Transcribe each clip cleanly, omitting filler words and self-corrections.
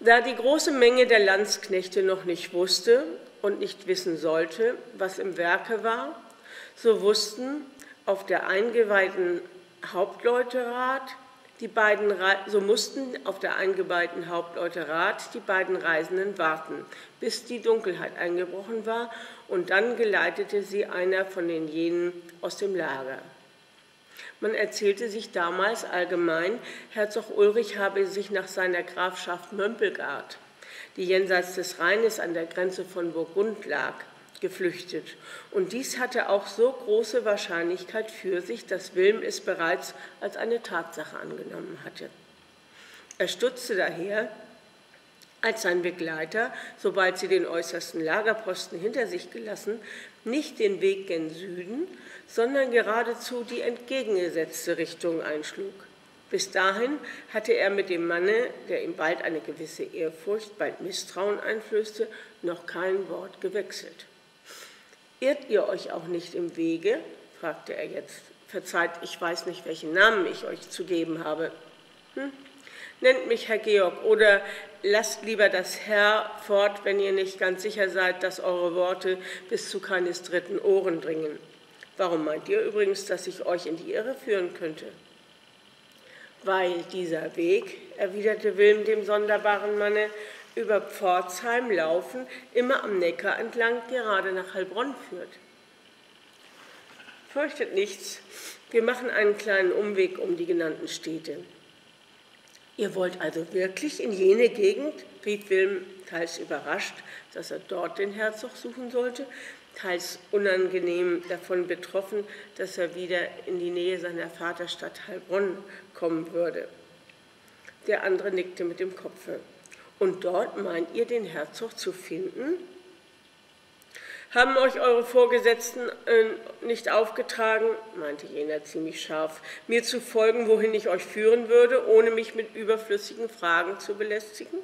Da die große Menge der Landsknechte noch nicht wusste und nicht wissen sollte, was im Werke war, so wussten auf der eingeweihten Hauptleuterat die beiden Reisenden warten, bis die Dunkelheit eingebrochen war, und dann geleitete sie einer von den jenen aus dem Lager. Man erzählte sich damals allgemein, Herzog Ulrich habe sich nach seiner Grafschaft Mömpelgard, die jenseits des Rheines an der Grenze von Burgund lag, geflüchtet. Und dies hatte auch so große Wahrscheinlichkeit für sich, dass Wilm es bereits als eine Tatsache angenommen hatte. Er stutzte daher, als sein Begleiter, sobald sie den äußersten Lagerposten hinter sich gelassen, nicht den Weg gen Süden, sondern geradezu die entgegengesetzte Richtung einschlug. Bis dahin hatte er mit dem Manne, der ihm bald eine gewisse Ehrfurcht, bald Misstrauen einflößte, noch kein Wort gewechselt. »Irrt ihr euch auch nicht im Wege?« fragte er jetzt. »Verzeiht, ich weiß nicht, welchen Namen ich euch zu geben habe. Nennt mich Herr Georg, oder lasst lieber das Herr fort, wenn ihr nicht ganz sicher seid, dass eure Worte bis zu keines dritten Ohren dringen. Warum meint ihr übrigens, dass ich euch in die Irre führen könnte?« »Weil dieser Weg«, erwiderte Wilm dem sonderbaren Manne, »über Pforzheim, Laufen, immer am Neckar entlang, gerade nach Heilbronn führt.« »Fürchtet nichts, wir machen einen kleinen Umweg um die genannten Städte.« »Ihr wollt also wirklich in jene Gegend?« rief Wilm, teils überrascht, dass er dort den Herzog suchen sollte, teils unangenehm davon betroffen, dass er wieder in die Nähe seiner Vaterstadt Heilbronn kommen würde. Der andere nickte mit dem Kopfe. »Und dort meint ihr, den Herzog zu finden? Haben euch eure Vorgesetzten nicht aufgetragen«, meinte jener ziemlich scharf, »mir zu folgen, wohin ich euch führen würde, ohne mich mit überflüssigen Fragen zu belästigen?«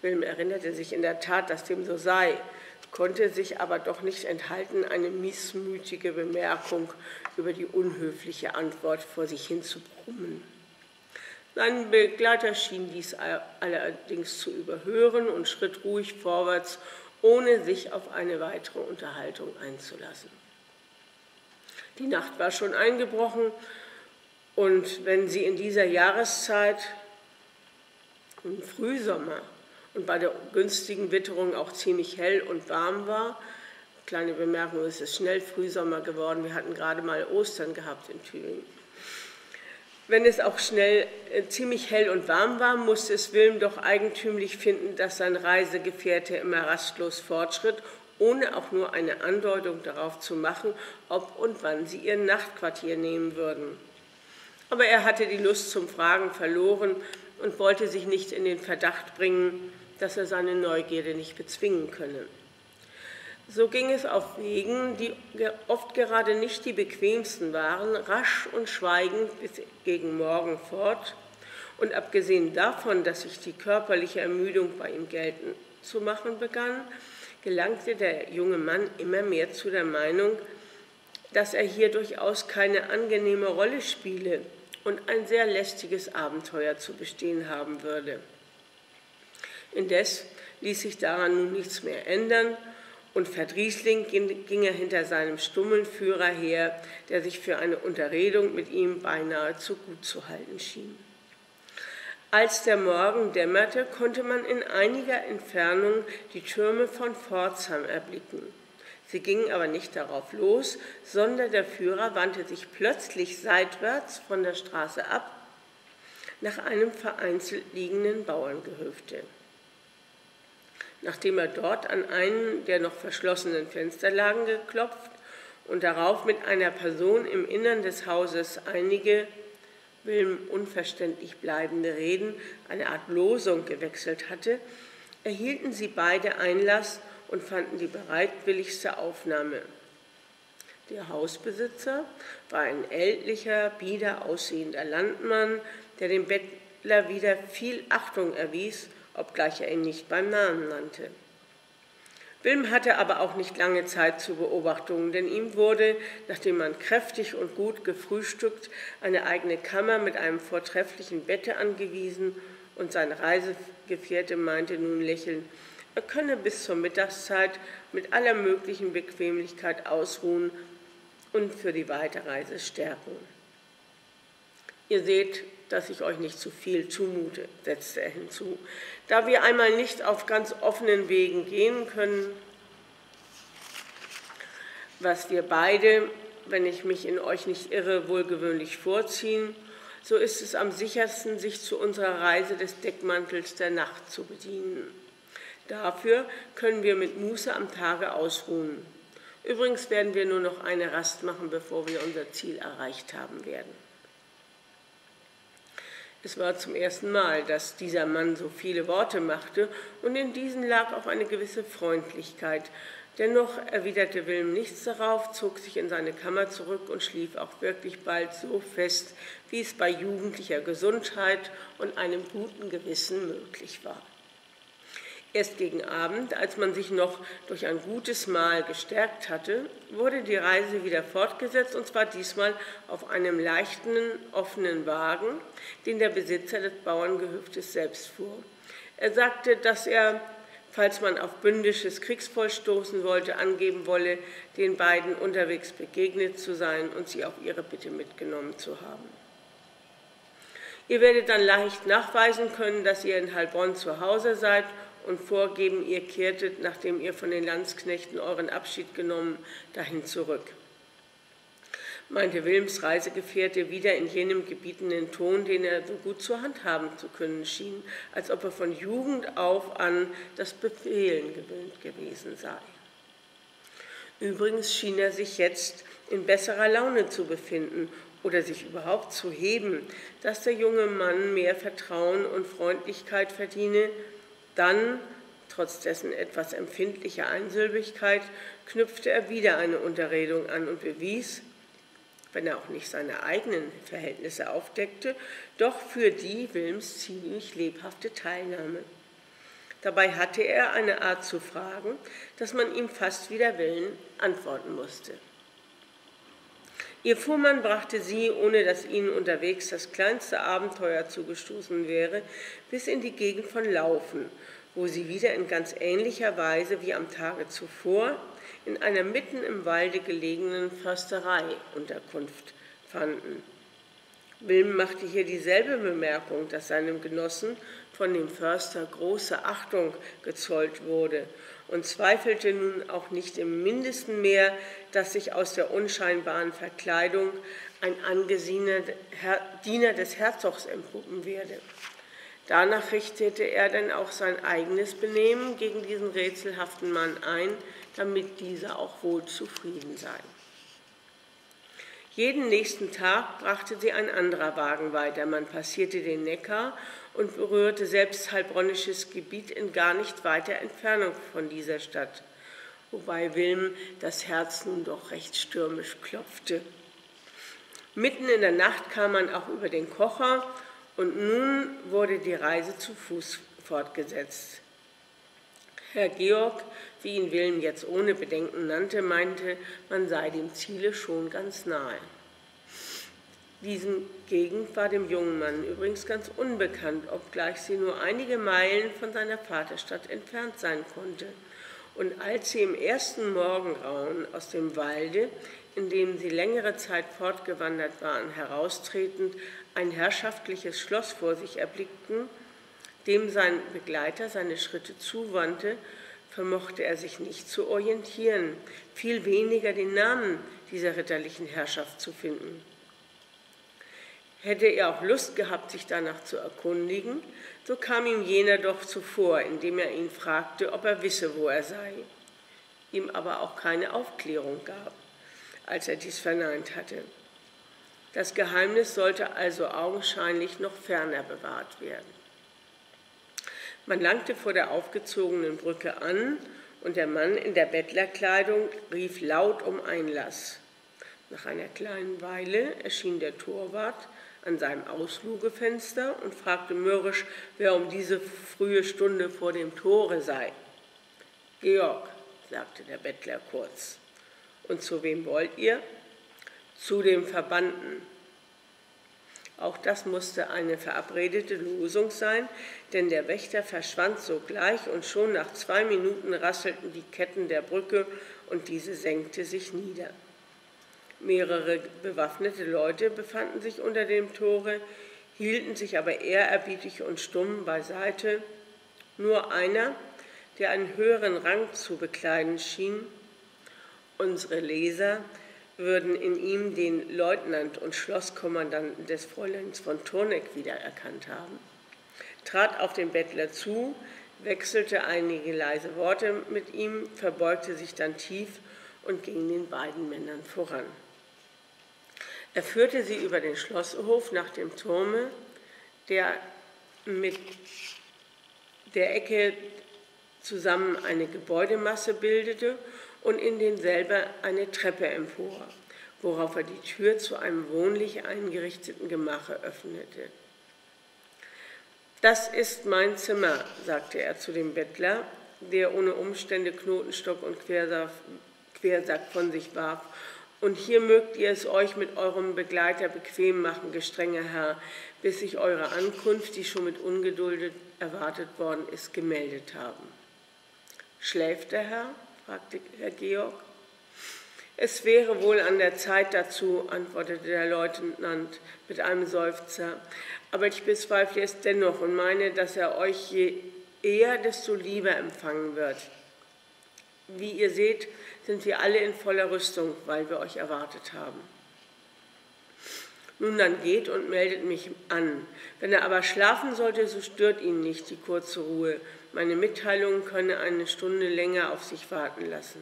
Wilm erinnerte sich in der Tat, dass dem so sei, konnte sich aber doch nicht enthalten, eine missmütige Bemerkung über die unhöfliche Antwort vor sich hin zu brummen. Sein Begleiter schien dies allerdings zu überhören und schritt ruhig vorwärts, ohne sich auf eine weitere Unterhaltung einzulassen. Die Nacht war schon eingebrochen, und wenn sie in dieser Jahreszeit, im Frühsommer, und bei der günstigen Witterung auch ziemlich hell und warm war. Kleine Bemerkung, es ist schnell Frühsommer geworden, wir hatten gerade mal Ostern gehabt in Thüringen. Wenn es auch schnell ziemlich hell und warm war, musste es Wilm doch eigentümlich finden, dass sein Reisegefährte immer rastlos fortschritt, ohne auch nur eine Andeutung darauf zu machen, ob und wann sie ihr Nachtquartier nehmen würden. Aber er hatte die Lust zum Fragen verloren und wollte sich nicht in den Verdacht bringen, dass er seine Neugierde nicht bezwingen könne. So ging es auf Wegen, die oft gerade nicht die bequemsten waren, rasch und schweigend bis gegen Morgen fort, und abgesehen davon, dass sich die körperliche Ermüdung bei ihm geltend zu machen begann, gelangte der junge Mann immer mehr zu der Meinung, dass er hier durchaus keine angenehme Rolle spiele und ein sehr lästiges Abenteuer zu bestehen haben würde. Indes ließ sich daran nun nichts mehr ändern, und verdrießling ging er hinter seinem stummen Führer her, der sich für eine Unterredung mit ihm beinahe zu gut zu halten schien. Als der Morgen dämmerte, konnte man in einiger Entfernung die Türme von Pforzheim erblicken. Sie gingen aber nicht darauf los, sondern der Führer wandte sich plötzlich seitwärts von der Straße ab nach einem vereinzelt liegenden Bauerngehöfte. Nachdem er dort an einen der noch verschlossenen Fensterlagen geklopft und darauf mit einer Person im Innern des Hauses einige, Wilm unverständlich bleibende Reden, eine Art Losung gewechselt hatte, erhielten sie beide Einlass und fanden die bereitwilligste Aufnahme. Der Hausbesitzer war ein ältlicher, bieder aussehender Landmann, der dem Bettler wieder viel Achtung erwies, obgleich er ihn nicht beim Namen nannte. Wilm hatte aber auch nicht lange Zeit zu Beobachtungen, denn ihm wurde, nachdem man kräftig und gut gefrühstückt, eine eigene Kammer mit einem vortrefflichen Bette angewiesen und sein Reisegefährte meinte nun lächelnd, er könne bis zur Mittagszeit mit aller möglichen Bequemlichkeit ausruhen und für die Weiterreise stärken. Ihr seht, dass ich euch nicht zu viel zumute, setzte er hinzu. Da wir einmal nicht auf ganz offenen Wegen gehen können, was wir beide, wenn ich mich in euch nicht irre, wohl gewöhnlich vorziehen, so ist es am sichersten, sich zu unserer Reise des Deckmantels der Nacht zu bedienen. Dafür können wir mit Muße am Tage ausruhen. Übrigens werden wir nur noch eine Rast machen, bevor wir unser Ziel erreicht haben werden. Es war zum ersten Mal, dass dieser Mann so viele Worte machte, und in diesen lag auch eine gewisse Freundlichkeit. Dennoch erwiderte Wilm nichts darauf, zog sich in seine Kammer zurück und schlief auch wirklich bald so fest, wie es bei jugendlicher Gesundheit und einem guten Gewissen möglich war. Erst gegen Abend, als man sich noch durch ein gutes Mahl gestärkt hatte, wurde die Reise wieder fortgesetzt, und zwar diesmal auf einem leichten, offenen Wagen, den der Besitzer des Bauerngehöftes selbst fuhr. Er sagte, dass er, falls man auf bündisches Kriegsvolk stoßen wollte, angeben wolle, den beiden unterwegs begegnet zu sein und sie auf ihre Bitte mitgenommen zu haben. Ihr werdet dann leicht nachweisen können, dass ihr in Heilbronn zu Hause seid, und vorgeben, ihr kehrtet, nachdem ihr von den Landsknechten euren Abschied genommen, dahin zurück. Meinte Wilms Reisegefährte wieder in jenem gebietenden Ton, den er so gut zur Hand haben zu können schien, als ob er von Jugend auf an das Befehlen gewöhnt gewesen sei. Übrigens schien er sich jetzt in besserer Laune zu befinden oder sich überhaupt zu heben, dass der junge Mann mehr Vertrauen und Freundlichkeit verdiene. Dann, trotz dessen etwas empfindlicher Einsilbigkeit, knüpfte er wieder eine Unterredung an und bewies, wenn er auch nicht seine eigenen Verhältnisse aufdeckte, doch für die Wilms ziemlich lebhafte Teilnahme. Dabei hatte er eine Art zu fragen, dass man ihm fast wider Willen antworten musste. Ihr Fuhrmann brachte sie, ohne dass ihnen unterwegs das kleinste Abenteuer zugestoßen wäre, bis in die Gegend von Laufen, wo sie wieder in ganz ähnlicher Weise wie am Tage zuvor in einer mitten im Walde gelegenen Försterei Unterkunft fanden. Wilm machte hier dieselbe Bemerkung, dass seinem Genossen von dem Förster große Achtung gezollt wurde, und zweifelte nun auch nicht im Mindesten mehr, dass sich aus der unscheinbaren Verkleidung ein angesehener Diener des Herzogs entpuppen werde. Danach richtete er dann auch sein eigenes Benehmen gegen diesen rätselhaften Mann ein, damit dieser auch wohl zufrieden sei. Jeden nächsten Tag brachte sie ein anderer Wagen weiter. Man passierte den Neckar und berührte selbst heilbronnisches Gebiet in gar nicht weiter Entfernung von dieser Stadt, wobei Wilm das Herz nun doch recht stürmisch klopfte. Mitten in der Nacht kam man auch über den Kocher, und nun wurde die Reise zu Fuß fortgesetzt. Herr Georg, wie ihn Wilm jetzt ohne Bedenken nannte, meinte, man sei dem Ziele schon ganz nahe. Diese Gegend war dem jungen Mann übrigens ganz unbekannt, obgleich sie nur einige Meilen von seiner Vaterstadt entfernt sein konnte. Und als sie im ersten Morgengrauen aus dem Walde, in dem sie längere Zeit fortgewandert waren, heraustretend ein herrschaftliches Schloss vor sich erblickten, dem sein Begleiter seine Schritte zuwandte, vermochte er sich nicht zu orientieren, viel weniger den Namen dieser ritterlichen Herrschaft zu finden. Hätte er auch Lust gehabt, sich danach zu erkundigen, so kam ihm jener doch zuvor, indem er ihn fragte, ob er wisse, wo er sei, ihm aber auch keine Aufklärung gab, als er dies verneint hatte. Das Geheimnis sollte also augenscheinlich noch ferner bewahrt werden. Man langte vor der aufgezogenen Brücke an, und der Mann in der Bettlerkleidung rief laut um Einlass. Nach einer kleinen Weile erschien der Torwart an seinem Auslugefenster und fragte mürrisch, wer um diese frühe Stunde vor dem Tore sei. Georg, sagte der Bettler kurz. Und zu wem wollt ihr? Zu dem Verbannten. Auch das musste eine verabredete Losung sein, denn der Wächter verschwand sogleich und schon nach 2 Minuten rasselten die Ketten der Brücke und diese senkte sich nieder. Mehrere bewaffnete Leute befanden sich unter dem Tore, hielten sich aber ehrerbietig und stumm beiseite. Nur einer, der einen höheren Rang zu bekleiden schien, unsere Leser, würden in ihm den Leutnant und Schlosskommandanten des Fräuleins von Thurneck wiedererkannt haben, trat auf den Bettler zu, wechselte einige leise Worte mit ihm, verbeugte sich dann tief und ging den beiden Männern voran. Er führte sie über den Schlosshof nach dem Turme, der mit der Ecke zusammen eine Gebäudemasse bildete, und in denselben eine Treppe empor, worauf er die Tür zu einem wohnlich eingerichteten Gemache öffnete. »Das ist mein Zimmer«, sagte er zu dem Bettler, der ohne Umstände Knotenstock und Quersack von sich warf. »Und hier mögt ihr es euch mit eurem Begleiter bequem machen, gestrenger Herr, bis sich eure Ankunft, die schon mit Ungeduld erwartet worden ist, gemeldet haben.« »Schläft der Herr?« fragte Herr Georg. »Es wäre wohl an der Zeit dazu«, antwortete der Leutnant mit einem Seufzer, »aber ich bezweifle es dennoch und meine, dass er euch je eher, desto lieber empfangen wird. Wie ihr seht, sind wir alle in voller Rüstung, weil wir euch erwartet haben. Nun dann geht und meldet mich an. Wenn er aber schlafen sollte, so stört ihn nicht die kurze Ruhe. Meine Mitteilung könne eine Stunde länger auf sich warten lassen.«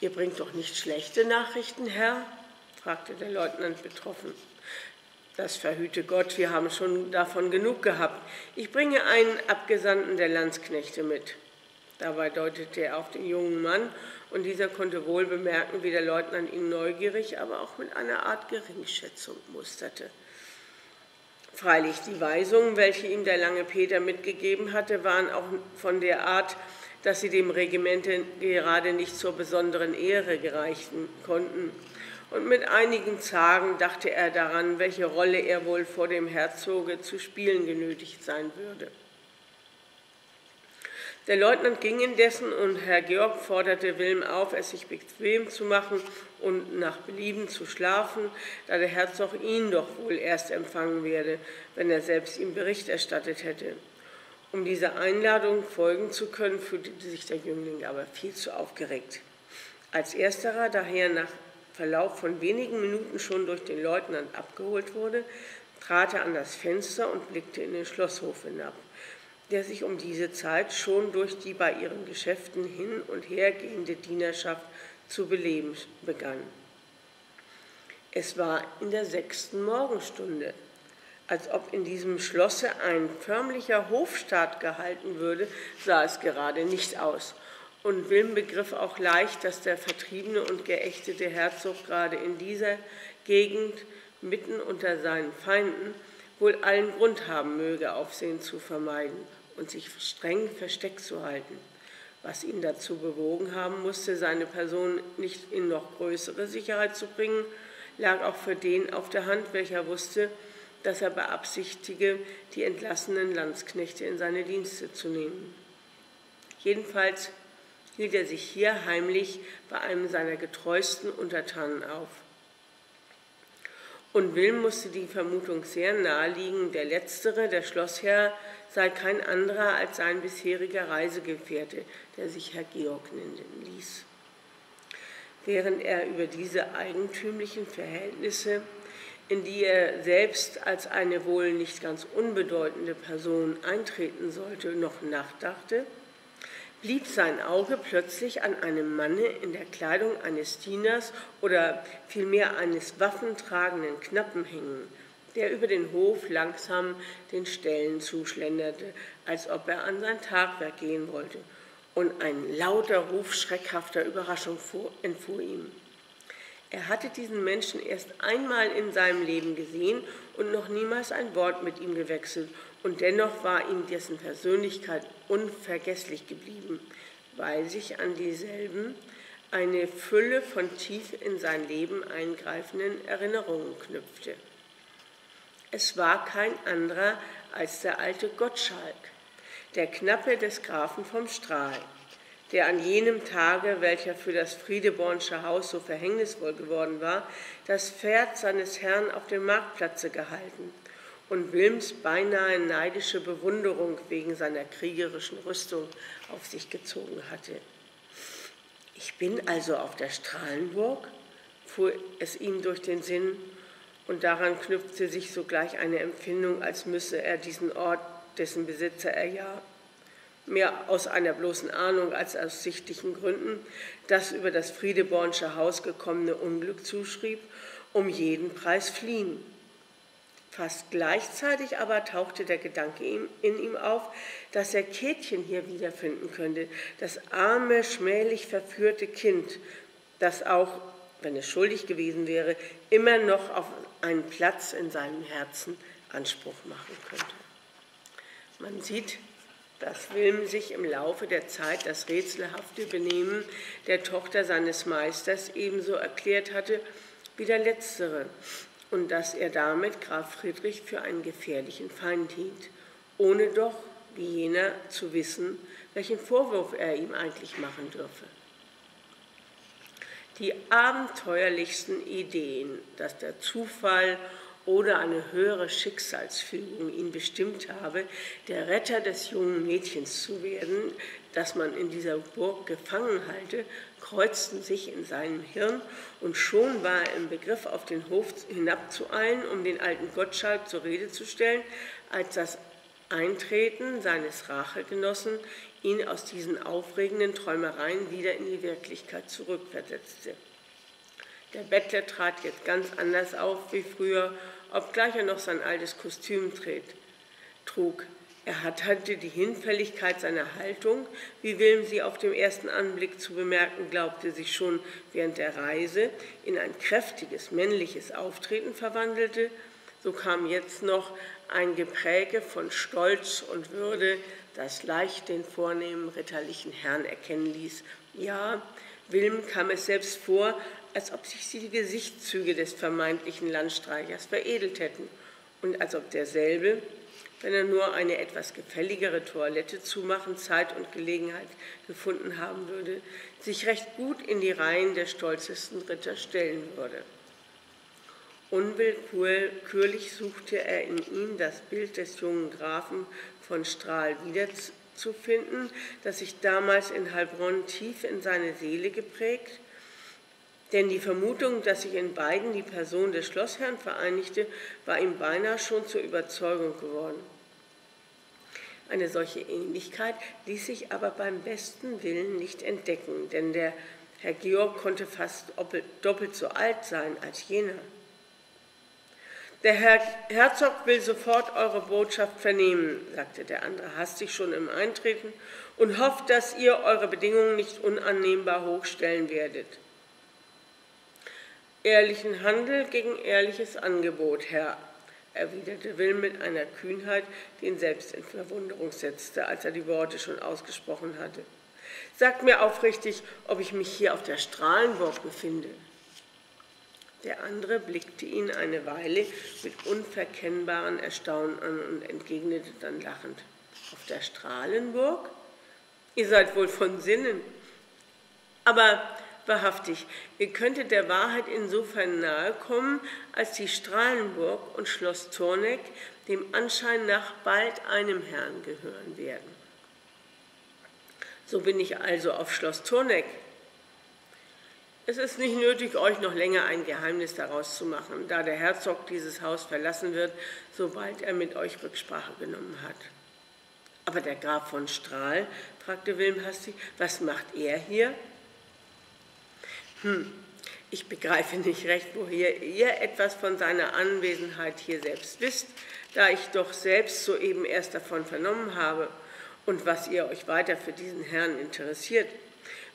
»Ihr bringt doch nicht schlechte Nachrichten, Herr?« fragte der Leutnant betroffen. »Das verhüte Gott, wir haben schon davon genug gehabt. Ich bringe einen Abgesandten der Landsknechte mit.« Dabei deutete er auf den jungen Mann, und dieser konnte wohl bemerken, wie der Leutnant ihn neugierig, aber auch mit einer Art Geringschätzung musterte. Freilich, die Weisungen, welche ihm der lange Peter mitgegeben hatte, waren auch von der Art, dass sie dem Regimente gerade nicht zur besonderen Ehre gereichen konnten. Und mit einigen Zagen dachte er daran, welche Rolle er wohl vor dem Herzoge zu spielen genötigt sein würde. Der Leutnant ging indessen und Herr Georg forderte Wilm auf, es sich bequem zu machen und nach Belieben zu schlafen, da der Herzog ihn doch wohl erst empfangen werde, wenn er selbst ihm Bericht erstattet hätte. Um dieser Einladung folgen zu können, fühlte sich der Jüngling aber viel zu aufgeregt. Als ersterer daher nach Verlauf von wenigen Minuten schon durch den Leutnant abgeholt wurde, trat er an das Fenster und blickte in den Schlosshof hinab, der sich um diese Zeit schon durch die bei ihren Geschäften hin und her gehende Dienerschaft zu beleben begann. Es war in der 6. Morgenstunde, als ob in diesem Schlosse ein förmlicher Hofstaat gehalten würde, sah es gerade nicht aus. Und Wilm begriff auch leicht, dass der vertriebene und geächtete Herzog gerade in dieser Gegend, mitten unter seinen Feinden, wohl allen Grund haben möge, Aufsehen zu vermeiden und sich streng versteckt zu halten, was ihn dazu bewogen haben musste, seine Person nicht in noch größere Sicherheit zu bringen, lag auch für den auf der Hand, welcher wusste, dass er beabsichtige, die entlassenen Landsknechte in seine Dienste zu nehmen. Jedenfalls hielt er sich hier heimlich bei einem seiner getreuesten Untertanen auf. Und Wilm musste die Vermutung sehr naheliegen, der Letztere, der Schlossherr, sei kein anderer als sein bisheriger Reisegefährte, der sich Herr Georg nennen ließ. Während er über diese eigentümlichen Verhältnisse, in die er selbst als eine wohl nicht ganz unbedeutende Person eintreten sollte, noch nachdachte, blieb sein Auge plötzlich an einem Manne in der Kleidung eines Dieners oder vielmehr eines waffentragenden Knappen hängen, der über den Hof langsam den Ställen zuschlenderte, als ob er an sein Tagwerk gehen wollte, und ein lauter Ruf schreckhafter Überraschung entfuhr ihm. Er hatte diesen Menschen erst einmal in seinem Leben gesehen und noch niemals ein Wort mit ihm gewechselt, und dennoch war ihm dessen Persönlichkeit unvergesslich geblieben, weil sich an dieselben eine Fülle von tief in sein Leben eingreifenden Erinnerungen knüpfte. Es war kein anderer als der alte Gottschalk, der Knappe des Grafen vom Strahl, der an jenem Tage, welcher für das Friedebornsche Haus so verhängnisvoll geworden war, das Pferd seines Herrn auf dem Marktplatze gehalten und Wilms beinahe neidische Bewunderung wegen seiner kriegerischen Rüstung auf sich gezogen hatte. »Ich bin also auf der Strahlenburg?« fuhr es ihm durch den Sinn, und daran knüpfte sich sogleich eine Empfindung, als müsse er diesen Ort, dessen Besitzer er ja mehr aus einer bloßen Ahnung als aus sichtlichen Gründen das über das Friedebornsche Haus gekommene Unglück zuschrieb, um jeden Preis fliehen. Fast gleichzeitig aber tauchte der Gedanke in ihm auf, dass er Käthchen hier wiederfinden könnte, das arme, schmählich verführte Kind, das auch, wenn es schuldig gewesen wäre, immer noch auf einen Platz in seinem Herzen Anspruch machen könnte. Man sieht, dass Wilm sich im Laufe der Zeit das rätselhafte Benehmen der Tochter seines Meisters ebenso erklärt hatte wie der letztere und dass er damit Graf Friedrich für einen gefährlichen Feind hielt, ohne doch, wie jener, zu wissen, welchen Vorwurf er ihm eigentlich machen dürfe. Die abenteuerlichsten Ideen, dass der Zufall oder eine höhere Schicksalsfügung ihn bestimmt habe, der Retter des jungen Mädchens zu werden, das man in dieser Burg gefangen halte, kreuzten sich in seinem Hirn und schon war er im Begriff, auf den Hof hinabzueilen, um den alten Gottschalk zur Rede zu stellen, als das Eintreten seines Rachegenossen ihn aus diesen aufregenden Träumereien wieder in die Wirklichkeit zurückversetzte. Der Bettler trat jetzt ganz anders auf wie früher, obgleich er noch sein altes Kostüm trug. Er hatte die Hinfälligkeit seiner Haltung, wie Wilm sie auf dem ersten Anblick zu bemerken glaubte, sich schon während der Reise in ein kräftiges, männliches Auftreten verwandelte. So kam jetzt noch ein Gepräge von Stolz und Würde, das leicht den vornehmen ritterlichen Herrn erkennen ließ. Ja, Wilm kam es selbst vor, als ob sich die Gesichtszüge des vermeintlichen Landstreichers veredelt hätten und als ob derselbe, wenn er nur eine etwas gefälligere Toilette zu machen, Zeit und Gelegenheit gefunden haben würde, sich recht gut in die Reihen der stolzesten Ritter stellen würde. Unwillkürlich suchte er in ihm das Bild des jungen Grafen von Strahl wiederzufinden, das sich damals in Heilbronn tief in seine Seele geprägt. Denn die Vermutung, dass sich in beiden die Person des Schlossherrn vereinigte, war ihm beinahe schon zur Überzeugung geworden. Eine solche Ähnlichkeit ließ sich aber beim besten Willen nicht entdecken, denn der Herr Georg konnte fast doppelt so alt sein als jener. »Der Herr Herzog will sofort eure Botschaft vernehmen«, sagte der andere hastig schon im Eintreten, »und hofft, dass ihr eure Bedingungen nicht unannehmbar hochstellen werdet.« »Ehrlichen Handel gegen ehrliches Angebot, Herr«, erwiderte Wilm mit einer Kühnheit, die ihn selbst in Verwunderung setzte, als er die Worte schon ausgesprochen hatte. »Sagt mir aufrichtig, ob ich mich hier auf der Strahlenburg befinde.« Der andere blickte ihn eine Weile mit unverkennbarem Erstaunen an und entgegnete dann lachend: »Auf der Strahlenburg? Ihr seid wohl von Sinnen. Aber wahrhaftig, ihr könntet der Wahrheit insofern nahe kommen, als die Strahlenburg und Schloss Thurneck dem Anschein nach bald einem Herrn gehören werden.« »So bin ich also auf Schloss Thurneck. Es ist nicht nötig, euch noch länger ein Geheimnis daraus zu machen, da der Herzog dieses Haus verlassen wird, sobald er mit euch Rücksprache genommen hat.« »Aber der Graf von Strahl«, fragte Wilm hastig, »was macht er hier?« Ich begreife nicht recht, woher ihr etwas von seiner Anwesenheit hier selbst wisst, da ich doch selbst soeben erst davon vernommen habe und was ihr euch weiter für diesen Herrn interessiert.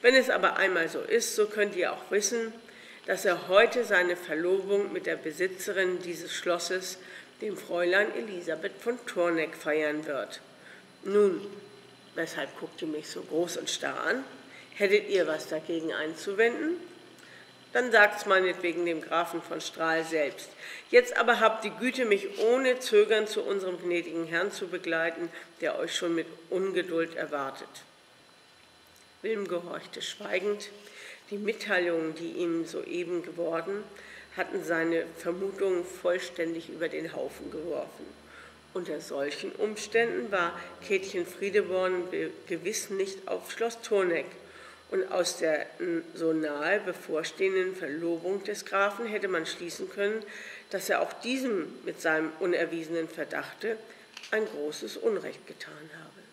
Wenn es aber einmal so ist, so könnt ihr auch wissen, dass er heute seine Verlobung mit der Besitzerin dieses Schlosses, dem Fräulein Elisabeth von Thurneck, feiern wird. Nun, weshalb guckt ihr mich so groß und starr an?« Hättet ihr was dagegen einzuwenden? Dann sagt's meinetwegen dem Grafen von Strahl selbst. Jetzt aber habt die Güte, mich ohne Zögern zu unserem gnädigen Herrn zu begleiten, der euch schon mit Ungeduld erwartet. Wilm gehorchte schweigend. Die Mitteilungen, die ihm soeben geworden, hatten seine Vermutungen vollständig über den Haufen geworfen. Unter solchen Umständen war Käthchen Friedeborn gewiss nicht auf Schloss Thurneck. Und aus der so nahe bevorstehenden Verlobung des Grafen hätte man schließen können, dass er auch diesem mit seinem unerwiesenen Verdachte ein großes Unrecht getan habe.